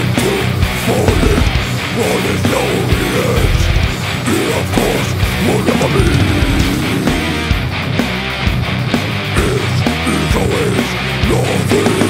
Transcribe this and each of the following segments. into falling, what is now the edge? It of course will never be. It is always nothing.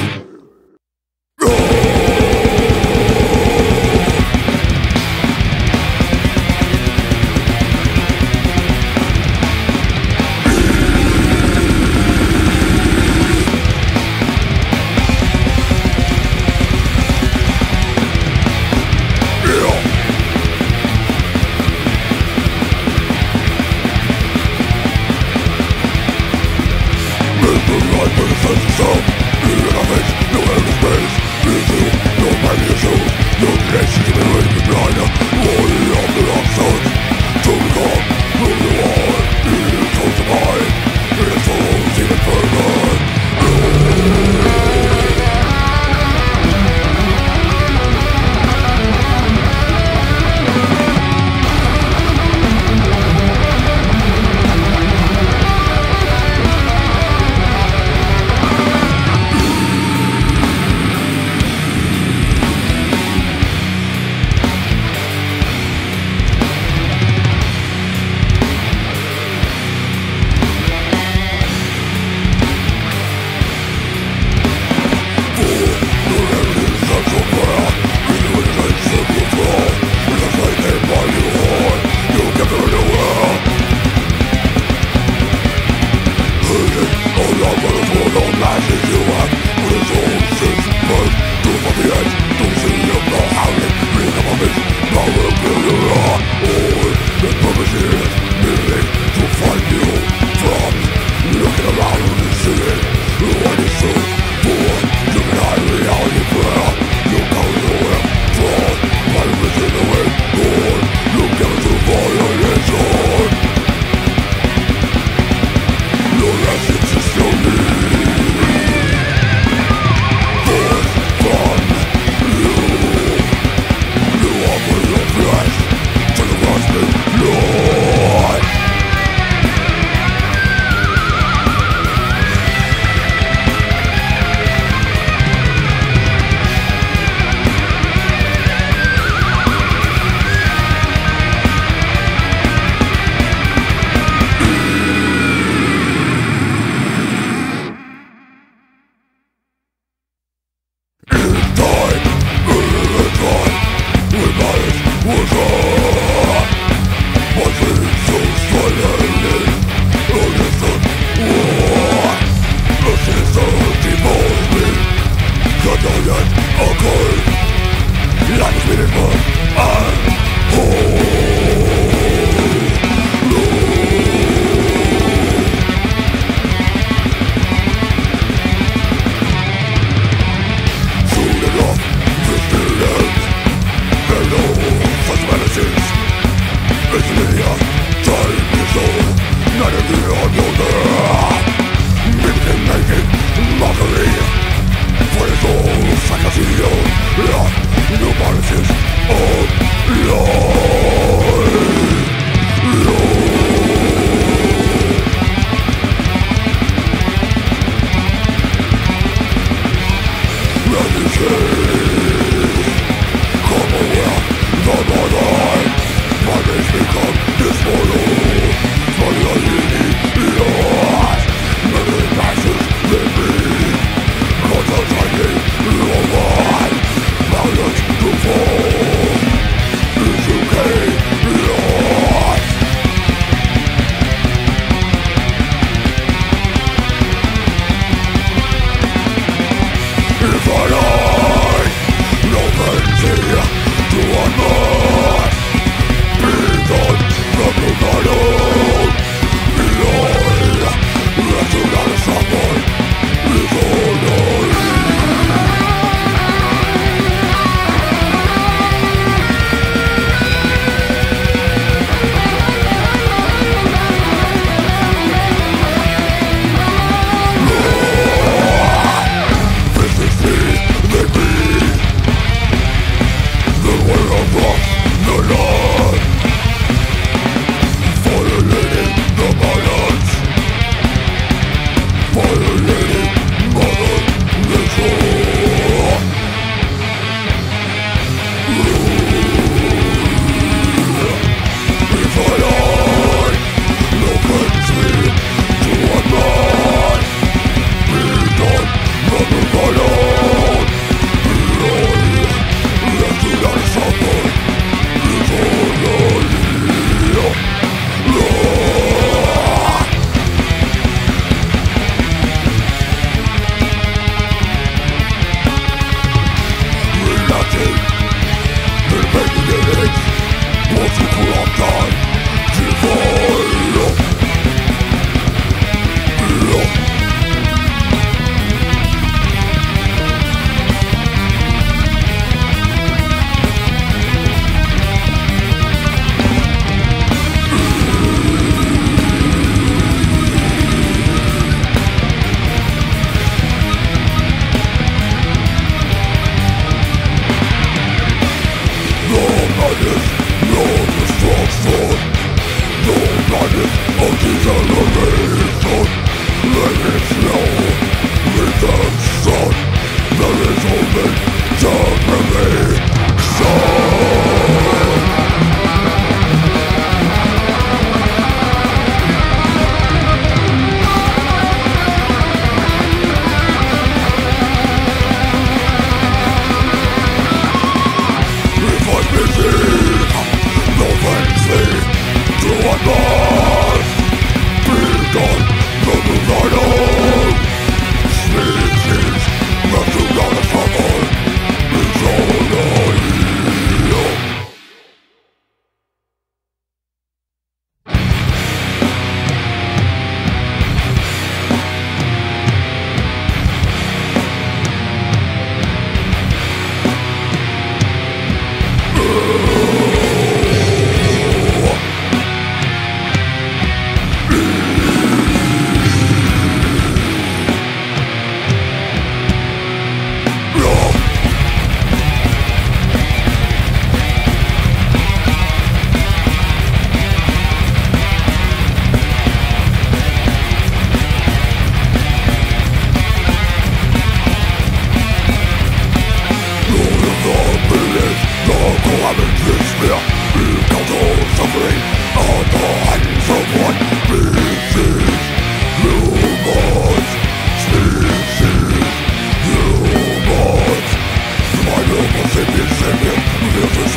No hunger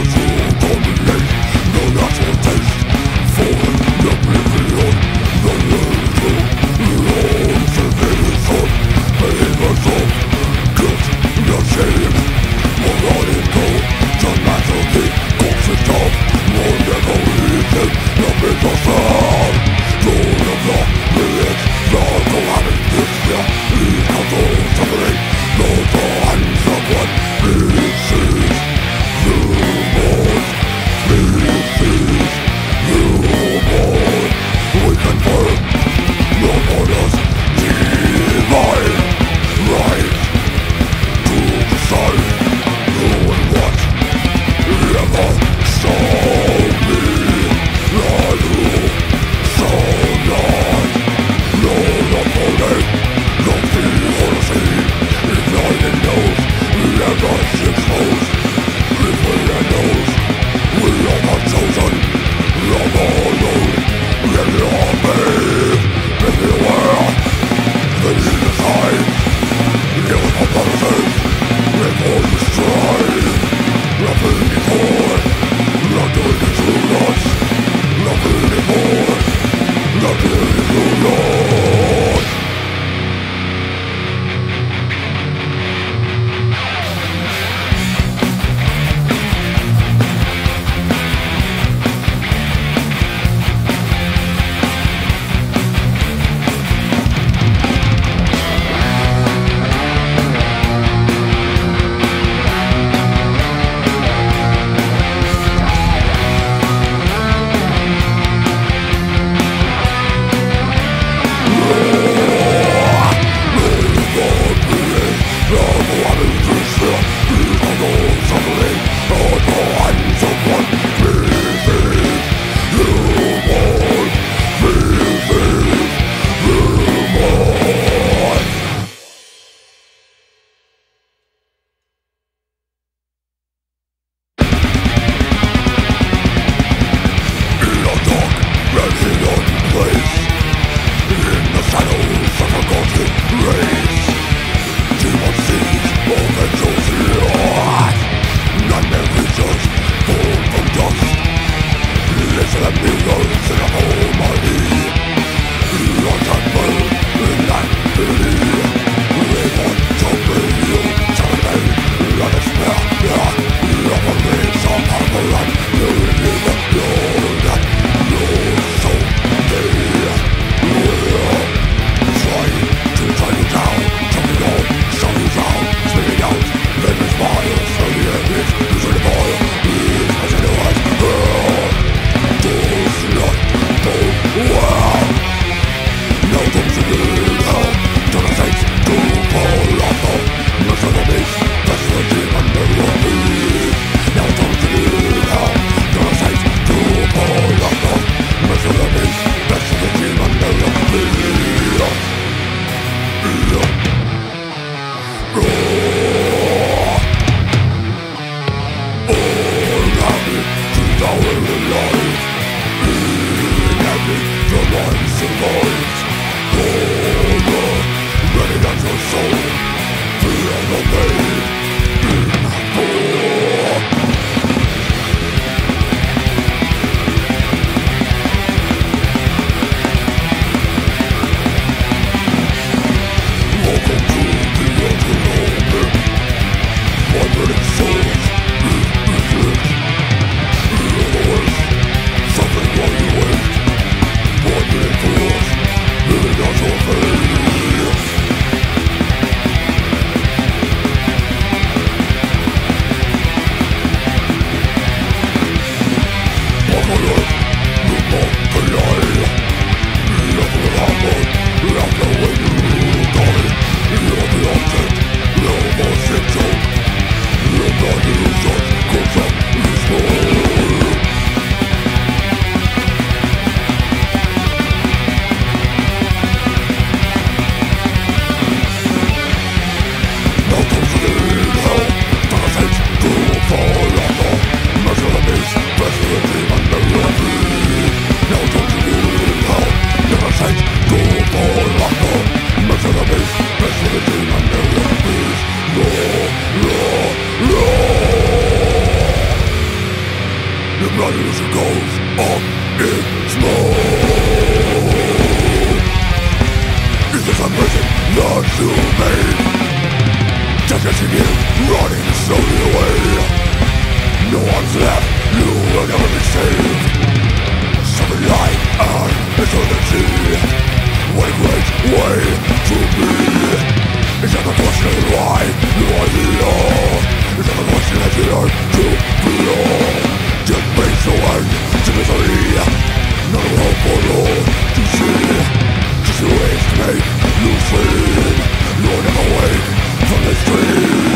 to dominate, no natural taste for the a person not humane. Just as you give, running slowly away. No one's left, you will never be saved. Something like an eternity. What a great way to be. It's not the question why you are here. It's not the question that you learn to feel. Just face the end to misery. Not a world for all to see. Just a way to make you feel you're never away from this field.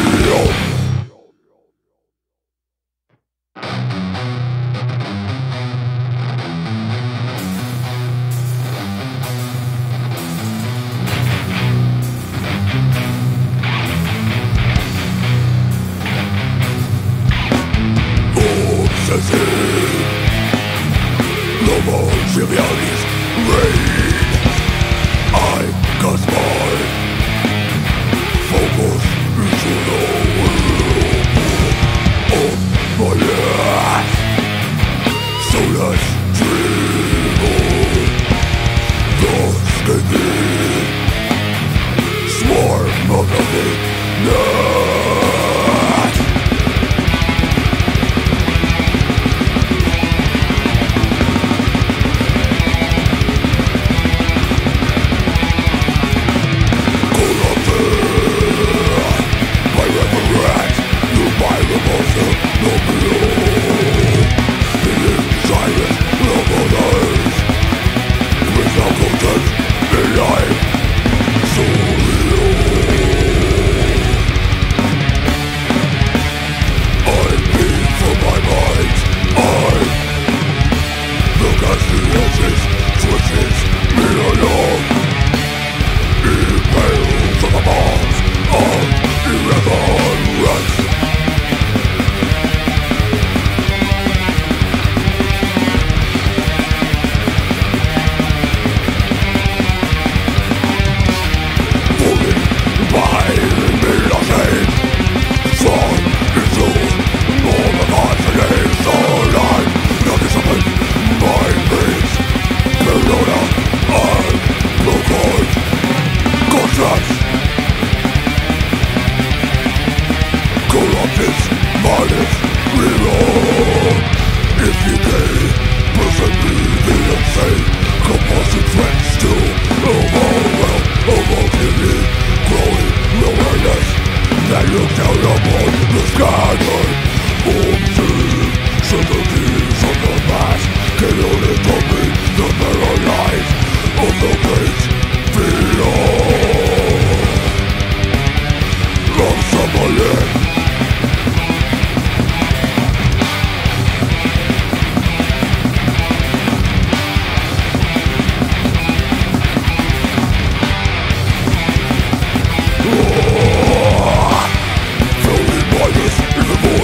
It's